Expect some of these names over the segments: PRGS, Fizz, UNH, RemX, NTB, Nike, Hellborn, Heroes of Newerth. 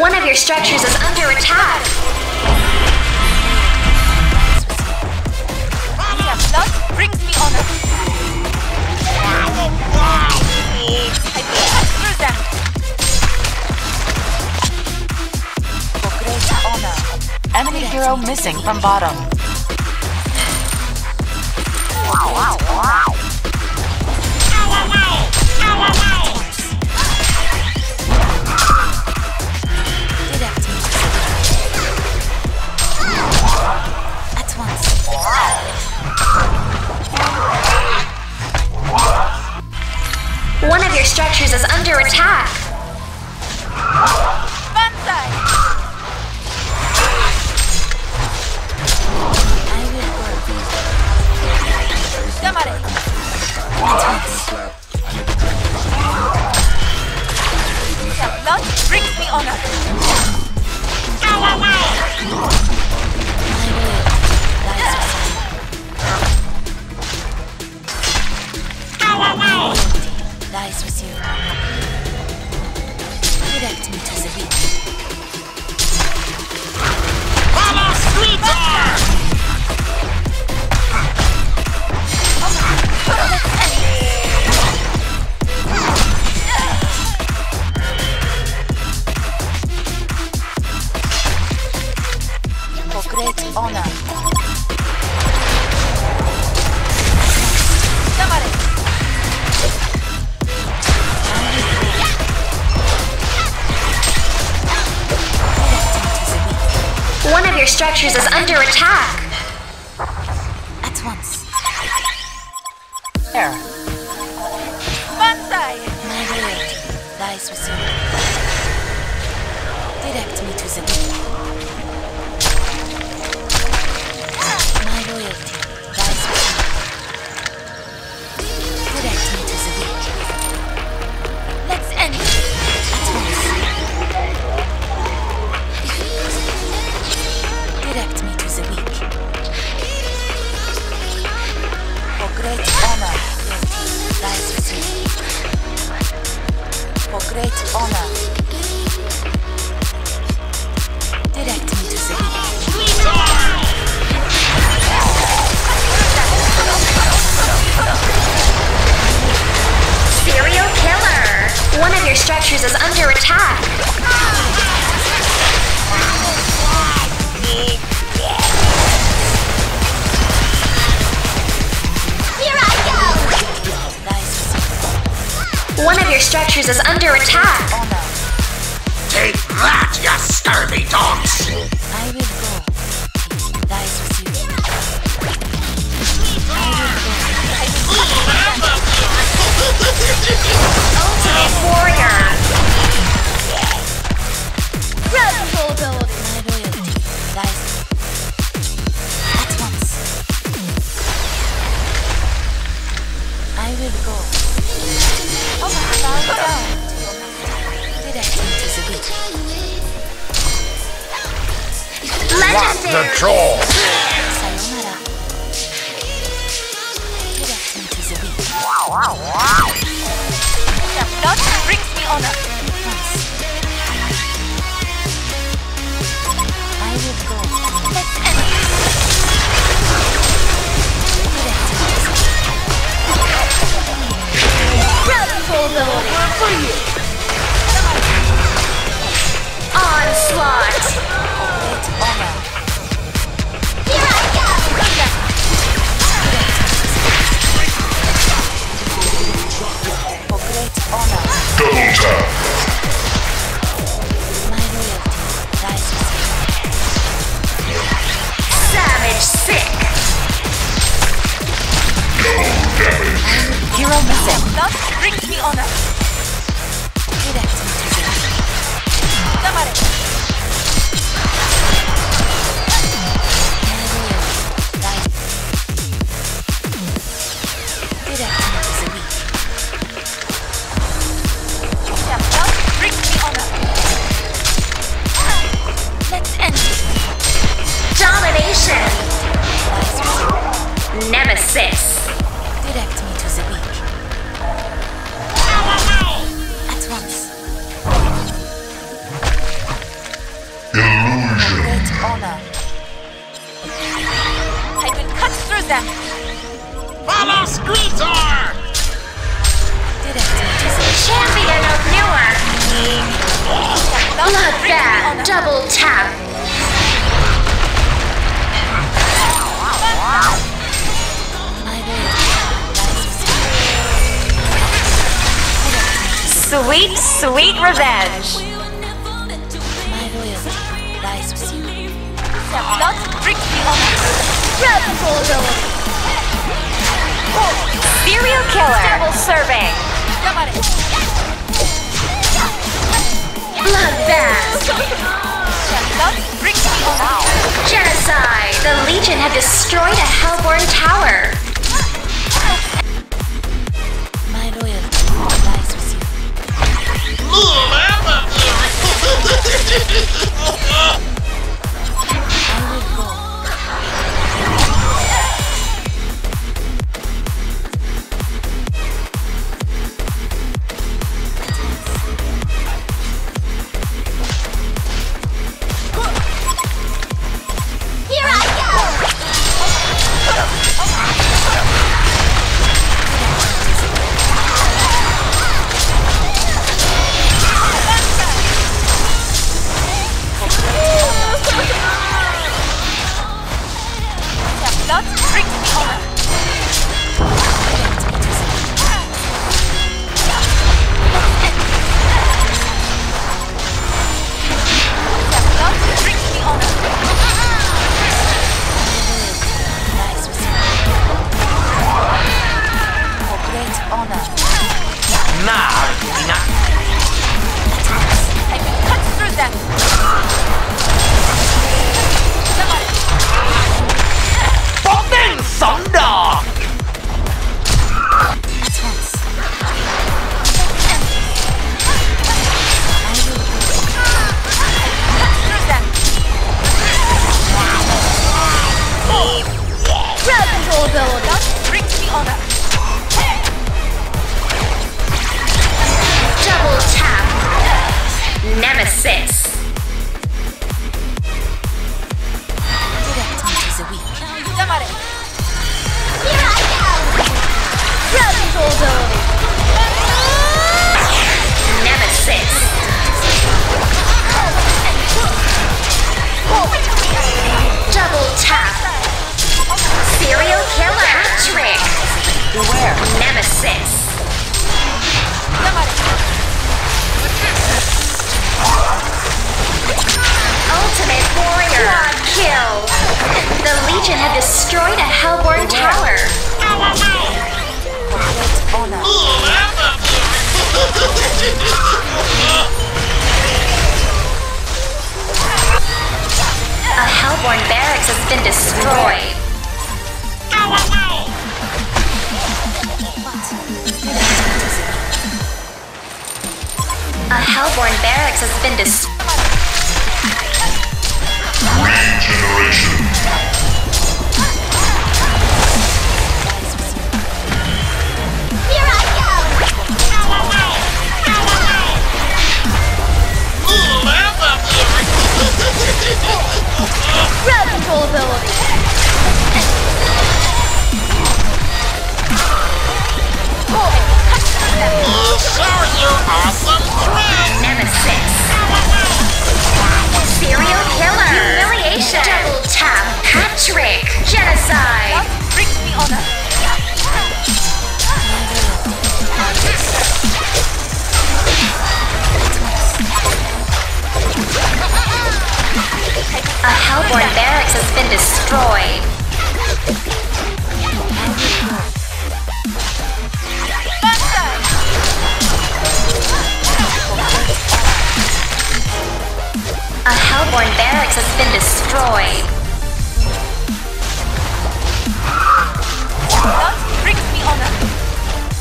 One of your structures is under attack. Your blood brings me honor. I pass through them. For great honor. Enemy hero missing from bottom. Wow. One of your structures is under attack. Banzai! I will work. Damare! Your blood brings me honor. Go away! Lies with you. Direct me to the beat. Vamos, Fleetar! For great honor. Somebody! One of your structures is under attack. At once. There. Banzai! My blade lies with you. Direct me to the My loyalty lies with you. Direct me to the weak. Let's end it. At once. Direct me to the weak. For great honor, lies with you. For great honor, direct me to the weak. Serial killer! One of your structures is under attack. One of your structures is under attack. Take that, you scurvy dogs! I will go. Lies with you. Ultimate warrior. Red My loyalty lies with you. At once. I will go. Oh, What the chore? Sayonara. Wow. The blood brings me honor. I will go. Let's end it. We're for you. Onslaught! Here I go! For great honor. Go! streets are! Champion of Newerth! Not bad! Double tap! Sweet, sweet revenge! Not serial killer! Double serving! Bloodbath! Genocide! The Legion have destroyed a Hellborn tower! My loyalty lies with you. That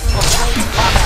brings me honor.